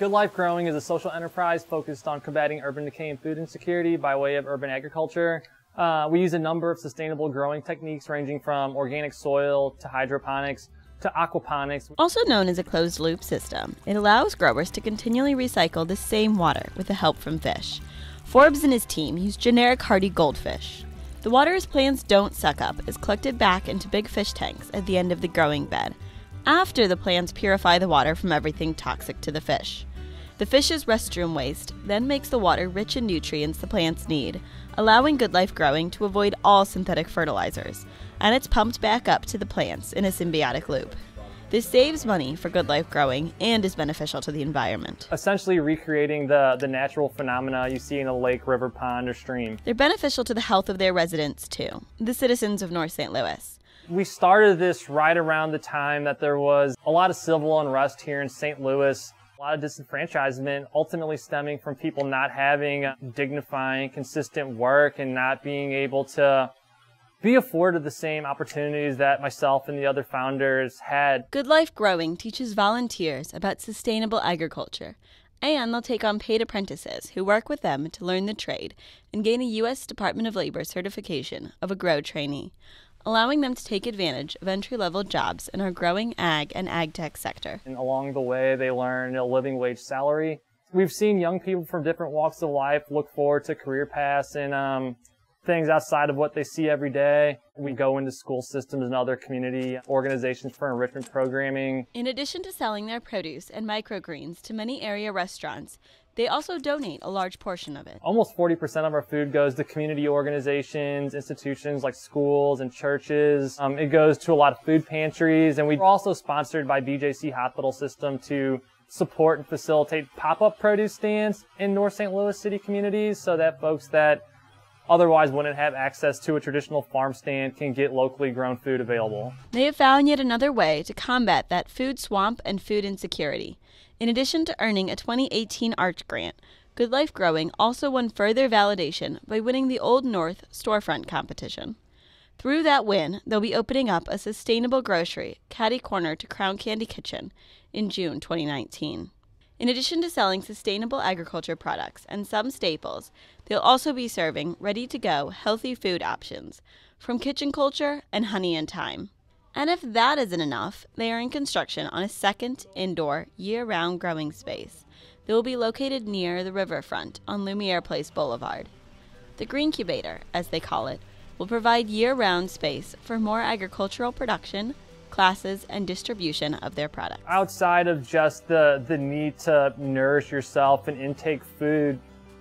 Good Life Growing is a social enterprise focused on combating urban decay and food insecurity by way of urban agriculture. We use a number of sustainable growing techniques ranging from organic soil to hydroponics to aquaponics. Also known as a closed-loop system, it allows growers to continually recycle the same water with the help from fish. Forbes and his team use generic hardy goldfish. The water his plants don't suck up is collected back into big fish tanks at the end of the growing bed, after the plants purify the water from everything toxic to the fish. The fish's restroom waste then makes the water rich in nutrients the plants need, allowing Good Life Growing to avoid all synthetic fertilizers, and it's pumped back up to the plants in a symbiotic loop. This saves money for Good Life Growing and is beneficial to the environment. Essentially recreating the natural phenomena you see in a lake, river, pond, or stream. They're beneficial to the health of their residents too, the citizens of North St. Louis. We started this right around the time that there was a lot of civil unrest here in St. Louis. A lot of disenfranchisement ultimately stemming from people not having dignifying, consistent work and not being able to be afforded the same opportunities that myself and the other founders had. Good Life Growing teaches volunteers about sustainable agriculture, and they'll take on paid apprentices who work with them to learn the trade and gain a U.S. Department of Labor certification of a grow trainee, allowing them to take advantage of entry-level jobs in our growing ag and ag tech sector. And along the way, they learn a living wage salary. We've seen young people from different walks of life look forward to career paths and things outside of what they see every day. We go into school systems and other community organizations for enrichment programming. In addition to selling their produce and microgreens to many area restaurants, they also donate a large portion of it. Almost 40% of our food goes to community organizations, institutions like schools and churches. It goes to a lot of food pantries, and we're also sponsored by BJC Hospital System to support and facilitate pop-up produce stands in North St. Louis city communities so that folks that otherwise wouldn't have access to a traditional farm stand can get locally grown food available. They have found yet another way to combat that food swamp and food insecurity. In addition to earning a 2018 ARCH grant, Good Life Growing also won further validation by winning the Old North Storefront Competition. Through that win, they'll be opening up a sustainable grocery, Caddy Corner to Crown Candy Kitchen, in June 2019. In addition to selling sustainable agriculture products and some staples, they'll also be serving ready-to-go healthy food options from Kitchen Culture and Honey and Thyme. And if that isn't enough, they are in construction on a second indoor year-round growing space that will be located near the riverfront on Lumiere Place Boulevard. The Green Cubator, as they call it, will provide year-round space for more agricultural production, classes, and distribution of their products. Outside of just the need to nourish yourself and intake food,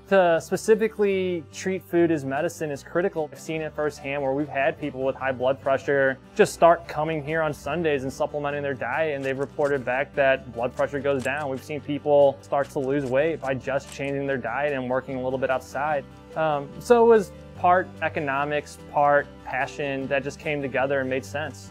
to specifically treat food as medicine is critical. I've seen it firsthand where we've had people with high blood pressure just start coming here on Sundays and supplementing their diet, and they've reported back that blood pressure goes down. We've seen people start to lose weight by just changing their diet and working a little bit outside. So it was part economics, part passion that just came together and made sense.